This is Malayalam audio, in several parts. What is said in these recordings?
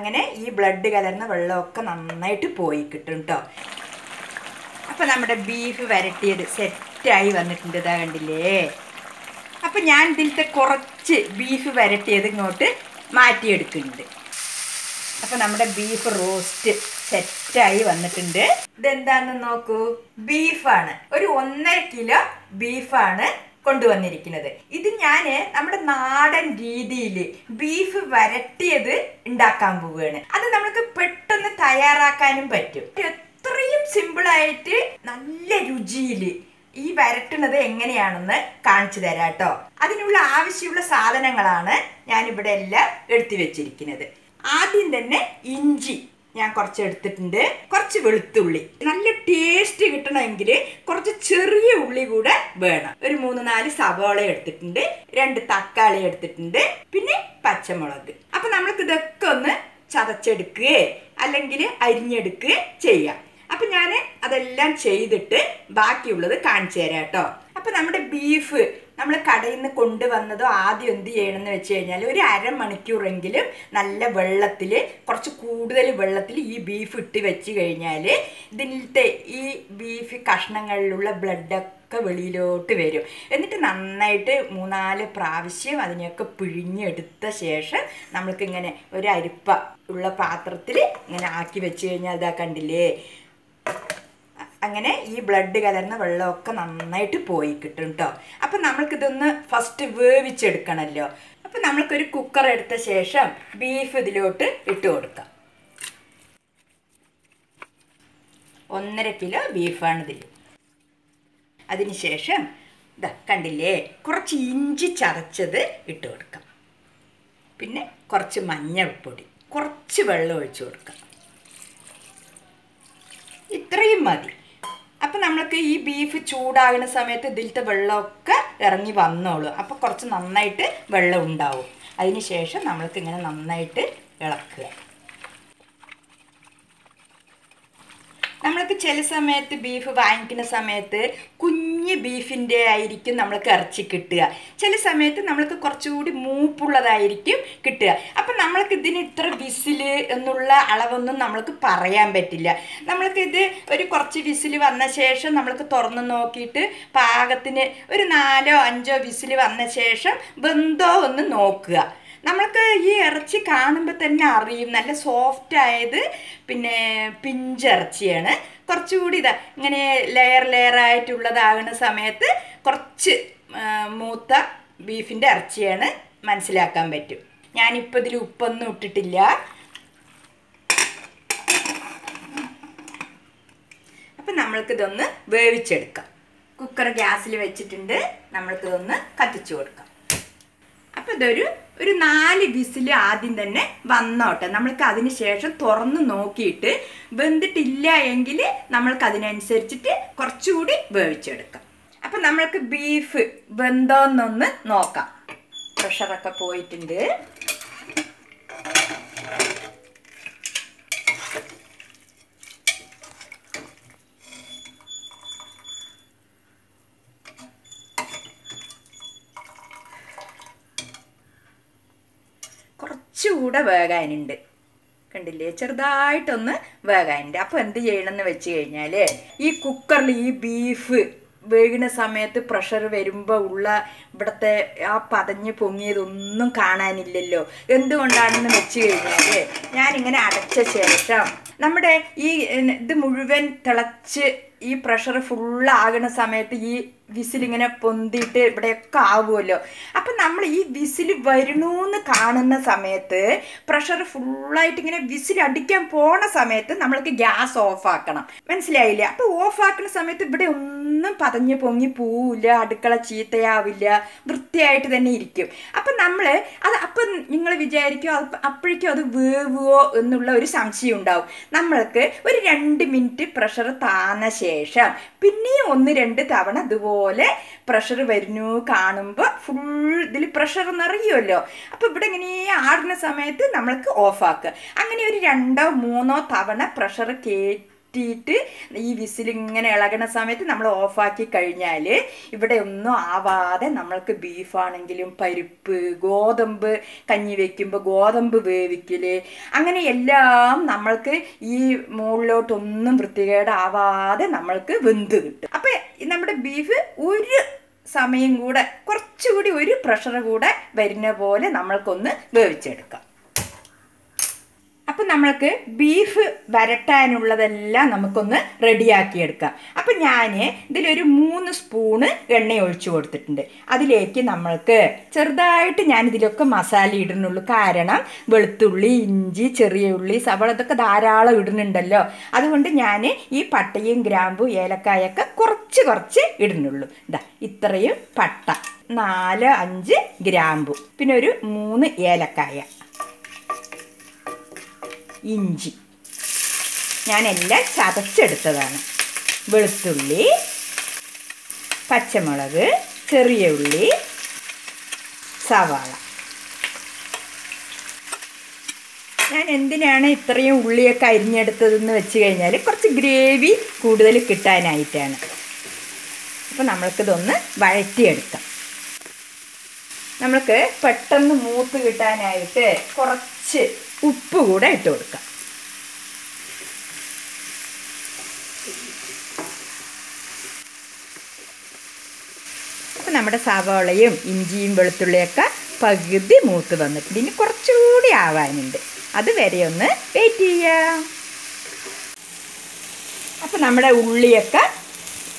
അങ്ങനെ ഈ ബ്ലഡ് കലർന്ന വെള്ളമൊക്കെ നന്നായിട്ട് പോയി കിട്ടും ട്ടോ. അപ്പോൾ നമ്മുടെ ബീഫ് വരട്ടിയത് സെറ്റായി വന്നിട്ടുണ്ട്. ഇതാ കണ്ടില്ലേ. അപ്പോൾ ഞാൻ ഇതിലത്തെ കുറച്ച് ബീഫ് വരട്ടിയത് ഇങ്ങോട്ട് മാറ്റിയെടുക്കുന്നുണ്ട്. അപ്പോൾ നമ്മുടെ ബീഫ് റോസ്റ്റ് സെറ്റായി വന്നിട്ടുണ്ട്. ഇതെന്താണെന്ന് നോക്കൂ, ബീഫാണ്. ഒരു 1.5 കിലോ ബീഫാണ് കൊണ്ടുവന്നിരിക്കുന്നത്. ഇത് ഞാൻ നമ്മുടെ നാടൻ രീതിയിൽ ബീഫ് വരട്ടിയത് ഉണ്ടാക്കാൻ പോവുകയാണ്. അത് നമുക്ക് പെട്ടെന്ന് തയ്യാറാക്കാനും പറ്റും. എത്രയും സിമ്പിളായിട്ട് നല്ല രുചിയിൽ ഈ വരട്ടുന്നത് എങ്ങനെയാണെന്ന് കാണിച്ചു തരാം കേട്ടോ. അതിനുള്ള ആവശ്യമുള്ള സാധനങ്ങളാണ് ഞാനിവിടെ എല്ലാം എടുത്തു വെച്ചിരിക്കുന്നത്. ആദ്യം തന്നെ ഇഞ്ചി ഞാൻ കുറച്ച് എടുത്തിട്ടുണ്ട്, കുറച്ച് വെളുത്തുള്ളി. നല്ല ടേസ്റ്റ് കിട്ടണമെങ്കിൽ കുറച്ച് ചെറിയ ഉള്ളി കൂടെ വേണം. ഒരു 3-4 സവാള എടുത്തിട്ടുണ്ട്, 2 തക്കാളി എടുത്തിട്ടുണ്ട്, പിന്നെ പച്ചമുളക്. അപ്പം നമ്മൾക്ക് ഇതൊക്കെ ഒന്ന് ചതച്ചെടുക്കുകയോ അല്ലെങ്കിൽ അരിഞ്ഞെടുക്കുകയോ ചെയ്യാം. അപ്പം ഞാൻ അതെല്ലാം ചെയ്തിട്ട് ബാക്കിയുള്ളത് കാണിച്ചു തരാം കേട്ടോ. അപ്പം നമ്മുടെ ബീഫ് നമ്മൾ കടയിൽ നിന്ന് കൊണ്ടുവന്നതോ ആദ്യം എന്ത് ചെയ്യണമെന്ന് വെച്ച് കഴിഞ്ഞാൽ ഒരു 1/2 മണിക്കൂറെങ്കിലും നല്ല വെള്ളത്തിൽ, കുറച്ച് കൂടുതൽ വെള്ളത്തിൽ ഈ ബീഫ് ഇട്ട് വെച്ച് കഴിഞ്ഞാൽ ഇതിലത്തെ ഈ ബീഫ് കഷ്ണങ്ങളിലുള്ള ബ്ലഡൊക്കെ വെളിയിലോട്ട് വരും. എന്നിട്ട് നന്നായിട്ട് 3-4 പ്രാവശ്യം അതിനെയൊക്കെ പിഴിഞ്ഞെടുത്ത ശേഷം നമ്മൾക്കിങ്ങനെ ഒരു അരിപ്പ ഉള്ള പാത്രത്തിൽ ഇങ്ങനെ ആക്കി വെച്ച് കഴിഞ്ഞാൽ ഇതാ കണ്ടില്ലേ, അങ്ങനെ ഈ ബ്ലഡ് കലർന്ന വെള്ളമൊക്കെ നന്നായിട്ട് പോയി കിട്ടും കേട്ടോ. അപ്പം നമ്മൾക്കിതൊന്ന് ഫസ്റ്റ് വേവിച്ചെടുക്കണമല്ലോ. അപ്പം നമ്മൾക്കൊരു കുക്കർ എടുത്ത ശേഷം ബീഫ് ഇതിലോട്ട് ഇട്ട് കൊടുക്കാം. 1.5 കിലോ ബീഫാണിതിൽ. അതിനുശേഷം ഇതാ കണ്ടില്ലേ, കുറച്ച് ഇഞ്ചി ചതച്ചത് ഇട്ട് കൊടുക്കാം. പിന്നെ കുറച്ച് മഞ്ഞൾപ്പൊടി, കുറച്ച് വെള്ളം ഒഴിച്ച് കൊടുക്കാം. ഇത്രയും മതി. അപ്പം നമ്മൾക്ക് ഈ ബീഫ് ചൂടാകുന്ന സമയത്ത് ഇതിലത്തെ വെള്ളമൊക്കെ ഇറങ്ങി വന്നോളൂ. അപ്പോൾ കുറച്ച് നന്നായിട്ട് വെള്ളം ഉണ്ടാവും. അതിന് ശേഷം നമ്മൾക്ക് ഇങ്ങനെ നന്നായിട്ട് ഇളക്കുക. നമ്മൾക്ക് ചില സമയത്ത് ബീഫ് വാങ്ങിക്കുന്ന സമയത്ത് കുഞ്ഞ് ബീഫിൻ്റെ ആയിരിക്കും നമ്മൾക്ക് ഇറച്ചി കിട്ടുക. ചില സമയത്ത് നമ്മൾക്ക് കുറച്ചുകൂടി മൂപ്പുള്ളതായിരിക്കും കിട്ടുക. അപ്പം നമ്മൾക്ക് ഇതിന് ഇത്ര വിസിൽ എന്നുള്ള അളവൊന്നും നമ്മൾക്ക് പറയാൻ പറ്റില്ല. നമ്മൾക്കിത് ഒരു കുറച്ച് വിസിൽ വന്ന ശേഷം നമ്മൾക്ക് തുറന്ന് നോക്കിയിട്ട് പാകത്തിന് ഒരു 4-5 വിസിൽ വന്ന ശേഷം വെന്തോ ഒന്ന് നോക്കുക. നമ്മൾക്ക് ഈ ഇറച്ചി കാണുമ്പോൾ തന്നെ അറിയും, നല്ല സോഫ്റ്റ് ആയത് പിന്നെ പിഞ്ചിറച്ചിയാണ്. കുറച്ചുകൂടി ഇതാ ഇങ്ങനെ ലെയർ ലെയറായിട്ടുള്ളതാകുന്ന സമയത്ത് കുറച്ച് മൂത്ത ബീഫിൻ്റെ ഇറച്ചിയാണ് മനസ്സിലാക്കാൻ പറ്റും. ഞാനിപ്പോൾ ഇതിൽ ഉപ്പൊന്നും ഇട്ടിട്ടില്ല. അപ്പം നമ്മൾക്കിതൊന്ന് വേവിച്ചെടുക്കാം. കുക്കർ ഗ്യാസിൽ വെച്ചിട്ടുണ്ട്. നമ്മൾക്കിതൊന്ന് കത്തിച്ചു കൊടുക്കാം. അപ്പം ഇതൊരു 4 വിസിൽ ആദ്യം തന്നെ വന്നോട്ടെ. നമ്മൾക്ക് അതിന് ശേഷം തുറന്ന് നോക്കിയിട്ട് വെന്തിട്ടില്ല എങ്കിൽ നമ്മൾക്ക് അതിനനുസരിച്ചിട്ട് കുറച്ചുകൂടി വേവിച്ചെടുക്കാം. അപ്പം നമ്മൾക്ക് ബീഫ് വെന്തോന്നൊന്ന് നോക്കാം. പ്രഷറൊക്കെ പോയിട്ടുണ്ട്. ചൂടെ വേകാനുണ്ട്. കണ്ടില്ലേ, ചെറുതായിട്ടൊന്ന് വേകാനുണ്ട്. അപ്പോൾ എന്ത് ചെയ്യണമെന്ന് വെച്ച് കഴിഞ്ഞാൽ ഈ കുക്കറിൽ ഈ ബീഫ് വേകുന്ന സമയത്ത് പ്രഷർ വരുമ്പോൾ ഉള്ള ഇവിടുത്തെ ആ പതഞ്ഞ് പൊങ്ങിയതൊന്നും കാണാനില്ലല്ലോ. എന്തുകൊണ്ടാണെന്ന് വെച്ച് കഴിഞ്ഞാൽ ഞാനിങ്ങനെ അടച്ച ശേഷം നമ്മുടെ ഈ ഇത് മുഴുവൻ തിളച്ച് ഈ പ്രഷർ ഫുള്ളാകുന്ന സമയത്ത് ഈ വിസിലിങ്ങനെ പൊന്തിയിട്ട് ഇവിടെയൊക്കെ ആവുമല്ലോ. അപ്പം നമ്മൾ ഈ വിസിൽ വരണൂന്ന് കാണുന്ന സമയത്ത് പ്രഷർ ഫുള്ളായിട്ട് ഇങ്ങനെ വിസിലടിക്കാൻ പോണ സമയത്ത് നമ്മൾക്ക് ഗ്യാസ് ഓഫാക്കണം. മനസ്സിലായില്ലേ? അപ്പം ഓഫാക്കുന്ന സമയത്ത് ഇവിടെ ഒന്നും പതഞ്ഞ് പൊങ്ങി പോവില്ല, അടുക്കള ചീത്തയാവില്ല, വൃത്തിയായിട്ട് തന്നെ ഇരിക്കും. അപ്പം നമ്മൾ അത് അപ്പം നിങ്ങൾ വിചാരിക്കുമോ അത് അപ്പോഴേക്കും അത് വേവുമോ എന്നുള്ള ഒരു സംശയം ഉണ്ടാവും. നമ്മൾക്ക് ഒരു 2 മിനിറ്റ് പ്രഷർ താന്ന ശേഷം പിന്നെയും 1-2 തവണ അതുപോലെ പ്രഷർ വരുന്നു കാണുമ്പോൾ ഫുൾ ഇതിൽ പ്രഷർ നിറയുമല്ലോ. അപ്പോൾ ഇവിടെ ഇങ്ങനെ ആടുന്ന സമയത്ത് നമ്മൾക്ക് ഓഫാക്കുക. അങ്ങനെ ഒരു 2-3 തവണ പ്രഷർ കയറ്റി കുത്തിയിട്ട് ഈ വിസിൽ ഇങ്ങനെ ഇളകുന്ന സമയത്ത് നമ്മൾ ഓഫ് ആക്കി കഴിഞ്ഞാൽ ഇവിടെ ഒന്നും ആവാതെ നമ്മൾക്ക് ബീഫ് ആണെങ്കിലും പരിപ്പ് ഗോതമ്പ് കഞ്ഞി വെക്കുമ്പോൾ ഗോതമ്പ് വേവിക്കല് അങ്ങനെ എല്ലാം നമ്മൾക്ക് ഈ മുകളിലോട്ട് ഒന്നും വൃത്തികേട് ആവാതെ നമ്മൾക്ക് വെന്ത് കിട്ടും. അപ്പോൾ നമ്മുടെ ബീഫ് ഒരു സമയം കൂടെ കുറച്ചുകൂടി ഒരു പ്രഷർ കൂടെ വരുന്ന പോലെ നമ്മൾക്കൊന്ന് വേവിച്ചെടുക്കാം. അപ്പം നമ്മൾക്ക് ബീഫ് വരട്ടാനുള്ളതെല്ലാം നമുക്കൊന്ന് റെഡിയാക്കിയെടുക്കാം. അപ്പം ഞാൻ ഇതിലൊരു 3 സ്പൂണ് എണ്ണ ഒഴിച്ചു കൊടുത്തിട്ടുണ്ട്. അതിലേക്ക് നമ്മൾക്ക് ചെറുതായിട്ട് ഞാനിതിലൊക്കെ മസാല ഇടുന്നുള്ളൂ. കാരണം വെളുത്തുള്ളി, ഇഞ്ചി, ചെറിയ ഉള്ളി, സവാള ഇതൊക്കെ ധാരാളം ഇടുന്നുണ്ടല്ലോ. അതുകൊണ്ട് ഞാൻ ഈ പട്ടയും ഗ്രാമ്പും ഏലക്കായൊക്കെ കുറച്ച് കുറച്ച് ഇടുന്നുള്ളൂ. ഇതാ ഇത്രയും പട്ട, 4-5 ഗ്രാമ്പു, പിന്നെ ഒരു 3 ഏലക്കായ, ഇഞ്ചി ഞാനെല്ലാം ചതച്ചെടുത്തതാണ്, വെളുത്തുള്ളി, പച്ചമുളക്, ചെറിയ ഉള്ളി, സവാള. ഞാൻ എന്തിനാണ് ഇത്രയും ഉള്ളിയൊക്കെ അരിഞ്ഞെടുത്തതെന്ന് വെച്ച് കഴിഞ്ഞാൽ കുറച്ച് ഗ്രേവി കൂടുതൽ കിട്ടാനായിട്ടാണ്. അപ്പോൾ നമ്മൾക്കിതൊന്ന് വഴറ്റിയെടുക്കാം. നമ്മൾക്ക് പെട്ടെന്ന് മൂത്ത് കിട്ടാനായിട്ട് കുറച്ച് ഉപ്പ് കൂടെ ഇട്ട് കൊടുക്കാം. അപ്പം നമ്മുടെ സവാളയും ഇഞ്ചിയും വെളുത്തുള്ളിയൊക്കെ പകുതി മൂത്ത് വന്നിട്ടുണ്ട്. ഇനി കുറച്ചുകൂടി ആവാനുണ്ട്, അതുവരെ ഒന്ന് വെയിറ്റ് ചെയ്യാം. അപ്പം നമ്മുടെ ഉള്ളിയൊക്കെ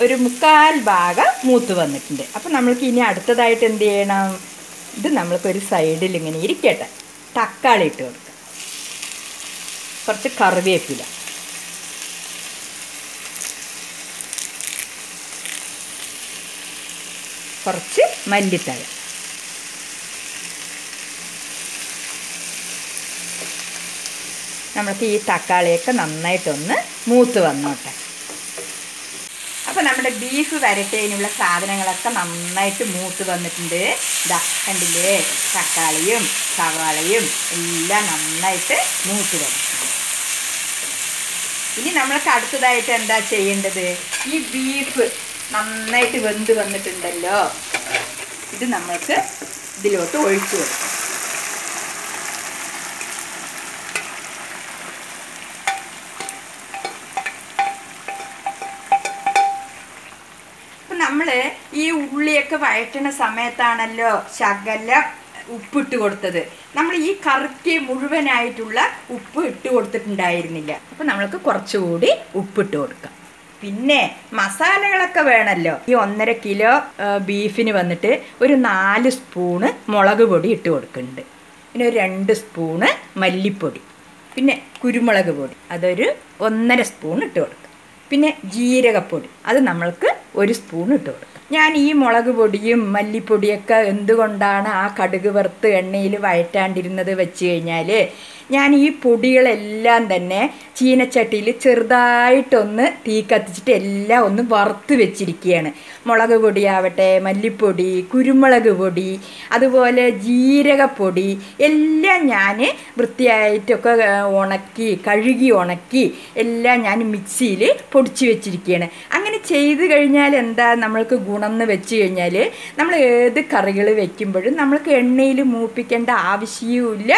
ഒരു 3/4 ഭാഗം മൂത്ത് വന്നിട്ടുണ്ട്. അപ്പം നമ്മൾക്ക് ഇനി അടുത്തതായിട്ട് എന്ത് ചെയ്യണം? ഇത് നമ്മൾക്കൊരു സൈഡിൽ ഇങ്ങനെ ഇരിക്കട്ടെ. തക്കാളി ഇട്ട് കൊടുക്കാം, കുറച്ച് കറിവേപ്പില, കുറച്ച് മല്ലിത്തഴ, നമ്മൾക്ക് ഈ തക്കാളിയൊക്കെ നന്നായിട്ടൊന്ന് മൂത്ത് വന്നോട്ടെ. അപ്പോൾ നമ്മുടെ ബീഫ് വരട്ടേനുള്ള സാധനങ്ങളൊക്കെ നന്നായിട്ട് മൂത്ത് വന്നിട്ടുണ്ട്. ഇതാ കണ്ടില്ലേ, തക്കാളിയും സവാളയും എല്ലാം നന്നായിട്ട് മൂത്ത് വന്നിട്ടുണ്ട്. ഇനി നമ്മൾക്ക് അടുത്തതായിട്ട് എന്താ ചെയ്യേണ്ടത്? ഈ ബീഫ് നന്നായിട്ട് വെന്ത് വന്നിട്ടുണ്ടല്ലോ, ഇത് നമ്മൾക്ക് ഇതിലോട്ട് ഒഴിച്ചു കൊടുക്കാം. അപ്പം നമ്മൾ ഈ ഉള്ളിയൊക്കെ വഴറ്റണ സമയത്താണല്ലോ ശകലം ഉപ്പിട്ട് കൊടുത്തത്. നമ്മൾ ഈ കറിക്ക് മുഴുവനായിട്ടുള്ള ഉപ്പ് ഇട്ട് കൊടുത്തിട്ടുണ്ടായിരുന്നില്ല. അപ്പം നമ്മൾക്ക് കുറച്ചുകൂടി ഉപ്പിട്ട് കൊടുക്കാം. പിന്നെ മസാലകളൊക്കെ വേണമല്ലോ. ഈ 1.5 കിലോ ബീഫിന് വന്നിട്ട് ഒരു 4 സ്പൂണ് മുളക് പൊടി ഇട്ട് കൊടുക്കുന്നുണ്ട്, പിന്നെ ഒരു 2 സ്പൂണ് മല്ലിപ്പൊടി, പിന്നെ കുരുമുളക് പൊടി അതൊരു 1.5 സ്പൂൺ ഇട്ട് കൊടുക്കുക, പിന്നെ ജീരകപ്പൊടി അത് നമ്മൾക്ക് 1 സ്പൂൺ ഇട്ട് കൊടുക്കുക. ഞാൻ ഈ മുളക് പൊടിയും മല്ലിപ്പൊടിയൊക്കെ എന്തുകൊണ്ടാണ് ആ കടുക് വറുത്ത് എണ്ണയിൽ വഴറ്റാണ്ടിരുന്നത് വെച്ച് കഴിഞ്ഞാൽ ഞാൻ ഈ പൊടികളെല്ലാം തന്നെ ചീനച്ചട്ടിയിൽ ചെറുതായിട്ടൊന്ന് തീ കത്തിച്ചിട്ട് എല്ലാം ഒന്ന് വറുത്ത് വെച്ചിരിക്കുകയാണ്. മുളക് പൊടിയാവട്ടെ, മല്ലിപ്പൊടി, കുരുമുളക് പൊടി, അതുപോലെ ജീരകപ്പൊടി എല്ലാം ഞാൻ വൃത്തിയായിട്ടൊക്കെ കഴുകി ഉണക്കി എല്ലാം ഞാൻ മിക്സിയിൽ പൊടിച്ച് വെച്ചിരിക്കുകയാണ്. അങ്ങനെ ചെയ്ത് കഴിഞ്ഞാൽ എന്താ നമ്മൾക്ക് ഗുണമെന്ന് വെച്ച് കഴിഞ്ഞാൽ നമ്മൾ ഏത് കറികൾ വയ്ക്കുമ്പോഴും നമ്മൾക്ക് എണ്ണയിൽ മൂപ്പിക്കേണ്ട ആവശ്യവുമില്ല,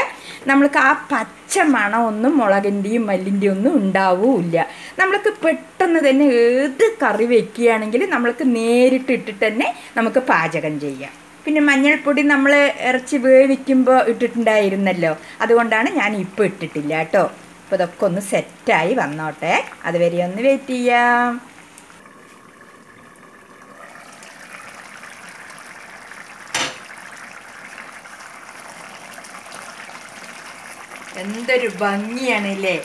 നമ്മൾക്ക് ആ പച്ച മണമൊന്നും മുളകിൻ്റെയും മല്ലിൻ്റെയും ഒന്നും ഉണ്ടാവുകയില്ല. നമ്മൾക്ക് പെട്ടെന്ന് തന്നെ ഏത് കറി വയ്ക്കുകയാണെങ്കിൽ നമ്മൾക്ക് നേരിട്ട് ഇട്ടിട്ട് തന്നെ നമുക്ക് പാചകം ചെയ്യാം. പിന്നെ മഞ്ഞൾപ്പൊടി നമ്മൾ ഇറച്ചി വേവിക്കുമ്പോൾ ഇട്ടിട്ടുണ്ടായിരുന്നല്ലോ, അതുകൊണ്ടാണ് ഞാൻ ഇപ്പോൾ ഇട്ടിട്ടില്ല കേട്ടോ. അപ്പോൾ ഇതൊക്കെ ഒന്ന് സെറ്റായി വന്നോട്ടെ, അതുവരെ ഒന്ന് വെയിറ്റ് ചെയ്യാം. എന്തൊരു ഭംഗിയാണല്ലേ,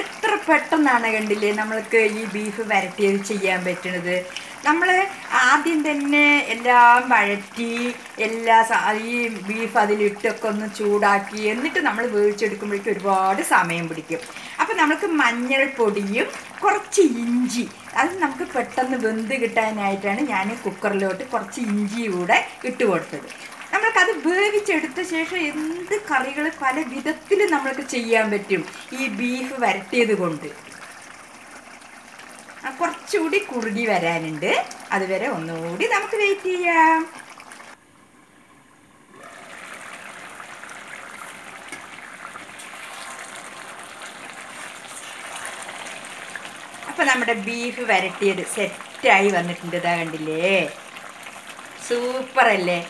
എത്ര പെട്ടെന്നാണ് കണ്ടില്ലേ നമ്മൾക്ക് ഈ ബീഫ് വരട്ടിയത് ചെയ്യാൻ പറ്റുന്നത്. നമ്മൾ ആദ്യം തന്നെ എല്ലാം വഴറ്റി ഈ ബീഫ് അതിലിട്ടൊക്കെ ഒന്ന് ചൂടാക്കി എന്നിട്ട് നമ്മൾ വേവിച്ചെടുക്കുമ്പോഴേക്കും ഒരുപാട് സമയം പിടിക്കും. അപ്പം നമുക്ക് മഞ്ഞൾപ്പൊടിയും കുറച്ച് ഇഞ്ചി, അത് നമുക്ക് പെട്ടെന്ന് വെന്ത് കിട്ടാനായിട്ടാണ് ഞാൻ കുക്കറിലോട്ട് കുറച്ച് ഇഞ്ചി കൂടെ ഇട്ട് കൊടുത്തത്. Namaka Burgiched the Cheshire in the Karigal Pala with the Philip Namakachia Betum, E. beef Verte the Gundu. A Korchudi Kurdi Varan in there, other very on the wood is Amakatia. Upon beef Verte set dive on it in the Dandile. Super le.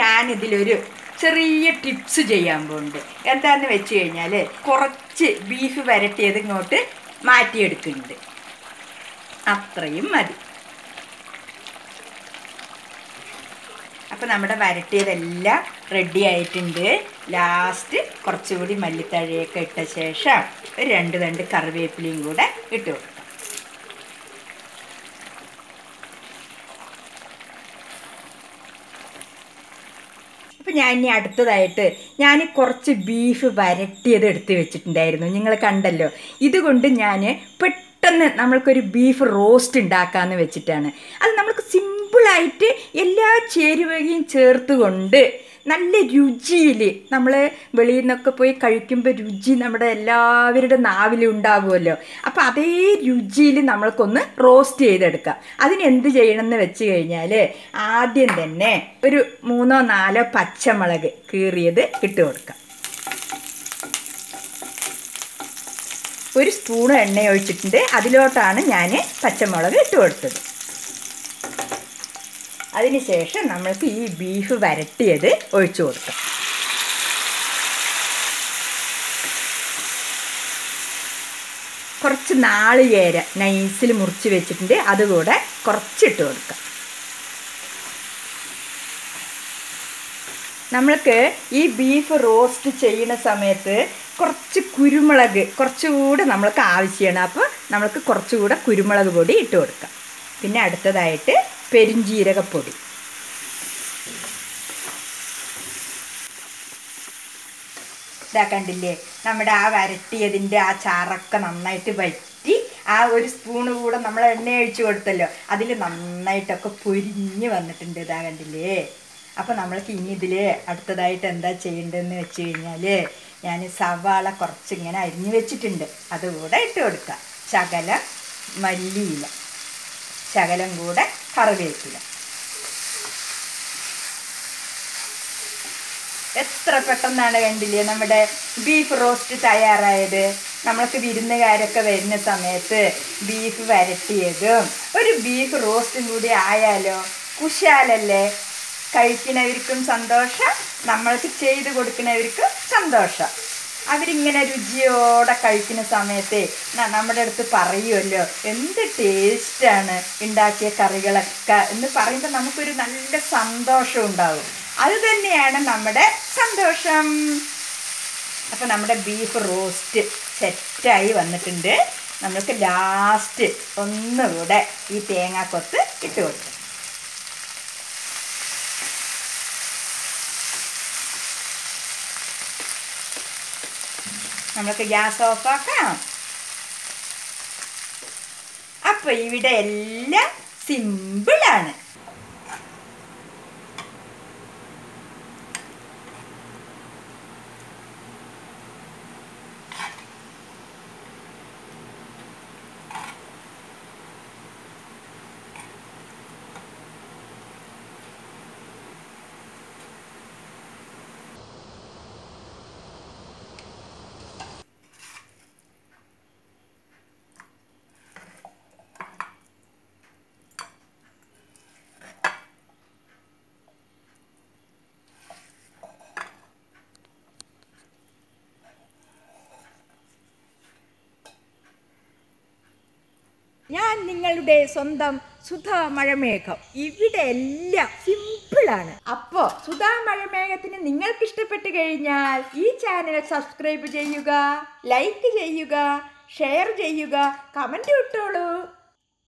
I will show you tips. Beef variety. ഞാനി അടുത്തതായിട്ട് ഞാൻ കുറച്ച് ബീഫ് വരട്ടിയത് എടുത്തു വെച്ചിട്ടുണ്ടായിരുന്നു നിങ്ങൾ കണ്ടല്ലോ ഇതുകൊണ്ട് ഞാൻ പെട്ടെന്ന് നമ്മൾക്ക് ഒരു ബീഫ് റോസ്റ്റ് ഉണ്ടാക്കാന്ന് വെച്ചിട്ടാണ് അത് നമുക്ക് സിമ്പിൾ ആയിട്ട് എല്ലാ ചേരുവകളും ചേർത്തുകൊണ്ട് നല്ല രുചിയിൽ നമ്മൾ വെളിയിൽ നിന്നൊക്കെ പോയി കഴിക്കുമ്പോൾ രുചി നമ്മുടെ എല്ലാവരുടെ നാവിൽ ഉണ്ടാവുമല്ലോ അപ്പോൾ അതേ രുചിയിൽ നമ്മൾക്കൊന്ന് റോസ്റ്റ് ചെയ്തെടുക്കാം അതിന് എന്ത് ചെയ്യണം എന്ന് വെച്ചുകഴിഞ്ഞാൽ ആദ്യം തന്നെ ഒരു 3 4 പച്ചമുളക് കീറിയത് ഇട്ട് കൊടുക്കാം ഒരു സ്പൂൺ എണ്ണ ഒഴിച്ചിട്ടുണ്ട് അതിലോട്ടാണ് ഞാൻ പച്ചമുളക് ഇട്ട് കൊടുത്തത് അതിനുശേഷം നമ്മൾക്ക് ഈ ബീഫ് വരട്ടിയത് ഒഴിച്ചു കൊടുക്കാം. കുറച്ച് നാളികേര നൈസിൽ മുറിച്ച് വെച്ചിട്ടുണ്ട് അതുകൂടെ കുറച്ചിട്ട് കൊടുക്കാം. നമ്മൾക്ക് ഈ ബീഫ് റോസ്റ്റ് ചെയ്യുന്ന സമയത്ത് കുറച്ച് കുരുമുളക് കുറച്ചുകൂടെ നമ്മൾക്ക് ആവശ്യമാണ് അപ്പോൾ നമ്മൾക്ക് കുറച്ചുകൂടെ കുരുമുളക് പൊടി ഇട്ട് കൊടുക്കാം. പിന്നെ അടുത്തതായിട്ട് പെരിഞ്ചീരകപ്പൊടി ഇതാ കണ്ടില്ലേ നമ്മുടെ ആ വരട്ടിയതിൻ്റെ ആ ചാറൊക്കെ നന്നായിട്ട് വറ്റി ആ ഒരു സ്പൂണ് കൂടെ നമ്മൾ എണ്ണ ഒഴിച്ചു കൊടുത്തല്ലോ അതിൽ നന്നായിട്ടൊക്കെ പൊരിഞ്ഞ് വന്നിട്ടുണ്ട് ഇതാ കണ്ടില്ലേ അപ്പോൾ നമ്മൾക്ക് ഇനി ഇതിൽ അടുത്തതായിട്ട് എന്താ ചെയ്യേണ്ടതെന്ന് വെച്ച് കഴിഞ്ഞാൽ ഞാൻ സവാള കുറച്ചിങ്ങനെ അരിഞ്ഞു വെച്ചിട്ടുണ്ട് അതുകൂടെ ഇട്ട് കൊടുക്കാം ശകലം മല്ലിയില ശകലം കൂടെ കറിവേപ്പില എത്ര പെട്ടെന്നാണ് കണ്ടില്ലേ നമ്മുടെ ബീഫ് റോസ്റ്റ് തയ്യാറായത് നമ്മൾക്ക് വിരുന്നുകാരൊക്കെ വരുന്ന സമയത്ത് ബീഫ് വരട്ടിയതും ഒരു ബീഫ് റോസ്റ്റും കൂടി ആയാലോ കുശാലല്ലേ കഴിക്കുന്നവർക്കും സന്തോഷം നമ്മൾക്ക് ചെയ്തു കൊടുക്കുന്നവർക്കും സന്തോഷം അവരിങ്ങനെ രുചിയോടെ കഴിക്കുന്ന സമയത്ത് നമ്മുടെ അടുത്ത് പറയുമല്ലോ എന്ത് ടേസ്റ്റാണ് ഉണ്ടാക്കിയ കറികളൊക്കെ എന്ന് പറയുമ്പോൾ നമുക്കൊരു നല്ല സന്തോഷം ഉണ്ടാവും അത് തന്നെയാണ് നമ്മുടെ സന്തോഷം അപ്പോൾ നമ്മുടെ ബീഫ് റോസ്റ്റ് സെറ്റായി വന്നിട്ടുണ്ട് നമുക്ക് ലാസ്റ്റ് ഒന്നുകൂടെ ഈ തേങ്ങാക്കൊത്ത് ഇട്ട് കൊടുക്കാം നമുക്ക് ഗ്യാസ് ഓഫാക്കാം അപ്പോൾ ഇവിടെ എല്ലാം സിമ്പിളാണ് ഞാൻ നിങ്ങളുടെ സ്വന്തം സുധാ മഴമേഘം ഇവിടെ എല്ലാം സിമ്പിളാണ് അപ്പോൾ സുധാ മഴമേഘത്തിന് നിങ്ങൾക്ക് ഇഷ്ടപ്പെട്ടു കഴിഞ്ഞാൽ ഈ ചാനൽ സബ്സ്ക്രൈബ് ചെയ്യുക ലൈക്ക് ചെയ്യുക ഷെയർ ചെയ്യുക കമൻറ്റ് ഇട്ടോളൂ